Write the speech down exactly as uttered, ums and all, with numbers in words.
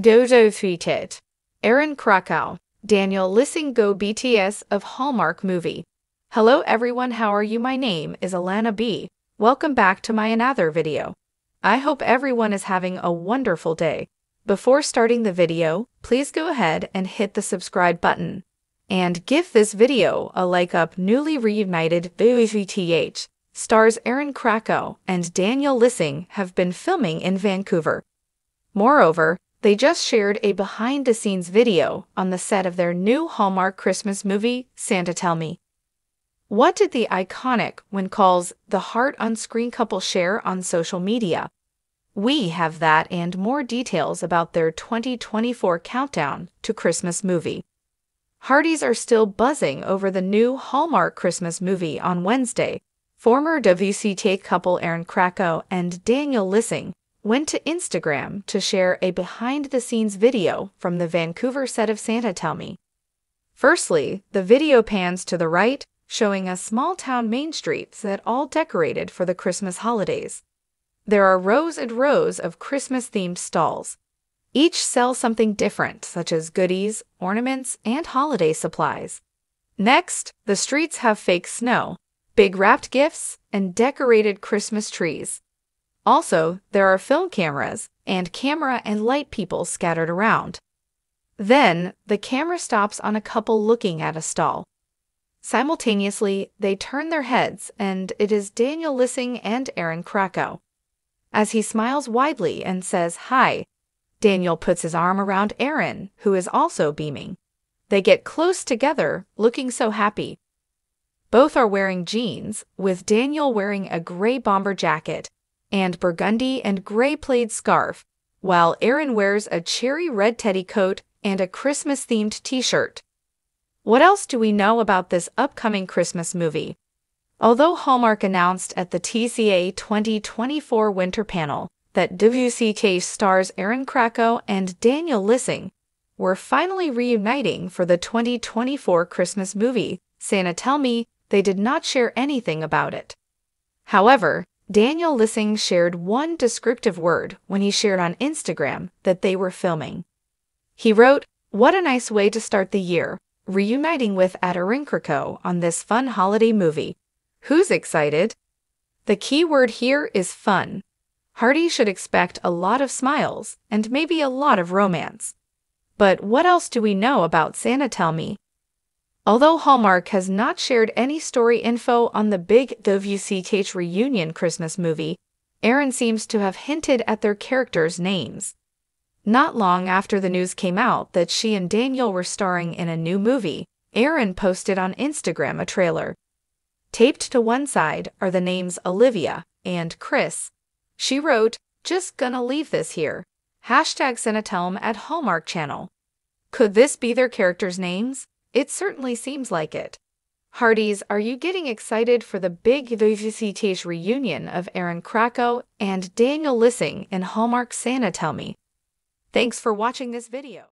Dodo featured Erin Krakow, Daniel Lissing Go B T S of Hallmark movie. Hello everyone, how are you? My name is Alana B. Welcome back to my another video. I hope everyone is having a wonderful day. Before starting the video, please go ahead and hit the subscribe button and give this video a like up. Newly reunited W C T H stars Erin Krakow and Daniel Lissing have been filming in Vancouver. Moreover, they just shared a behind-the-scenes video on the set of their new Hallmark Christmas movie, Santa Tell Me. What did the iconic, when calls, the heart on screen couple share on social media? We have that and more details about their twenty twenty-four countdown to Christmas movie. Hearties are still buzzing over the new Hallmark Christmas movie on Wednesday. Former W C T A couple Erin Krakow and Daniel Lissing went to Instagram to share a behind-the-scenes video from the Vancouver set of Santa Tell Me. Firstly, the video pans to the right, showing a small-town main streets that all decorated for the Christmas holidays. There are rows and rows of Christmas-themed stalls. Each sells something different, such as goodies, ornaments, and holiday supplies. Next, the streets have fake snow, big wrapped gifts, and decorated Christmas trees. Also, there are film cameras and camera and light people scattered around. Then, the camera stops on a couple looking at a stall. Simultaneously, they turn their heads, and it is Daniel Lissing and Erin Krakow. As he smiles widely and says, "Hi," Daniel puts his arm around Erin, who is also beaming. They get close together, looking so happy. Both are wearing jeans, with Daniel wearing a gray bomber jacket and burgundy and gray plaid scarf, while Erin wears a cherry red teddy coat and a Christmas-themed t-shirt. What else do we know about this upcoming Christmas movie? Although Hallmark announced at the T C A twenty twenty-four winter panel that W C K stars Erin Krakow and Daniel Lissing were finally reuniting for the twenty twenty-four Christmas movie, Santa Tell Me, they did not share anything about it. However, Daniel Lissing shared one descriptive word when he shared on Instagram that they were filming. He wrote, "What a nice way to start the year, reuniting with Erin Krakow on this fun holiday movie. Who's excited?" The key word here is fun. Hardy should expect a lot of smiles and maybe a lot of romance. But what else do we know about Santa Tell Me? Although Hallmark has not shared any story info on the big W C T H reunion Christmas movie, Erin seems to have hinted at their characters' names. Not long after the news came out that she and Daniel were starring in a new movie, Erin posted on Instagram a trailer. Taped to one side are the names Olivia and Chris. She wrote, "Just gonna leave this here. Hashtag Sanatelm at Hallmark Channel." Could this be their characters' names? It certainly seems like it. Hearties, are you getting excited for the big W C T H reunion of Erin Krakow and Daniel Lissing in Hallmark Santa Tell Me? Thanks for watching this video.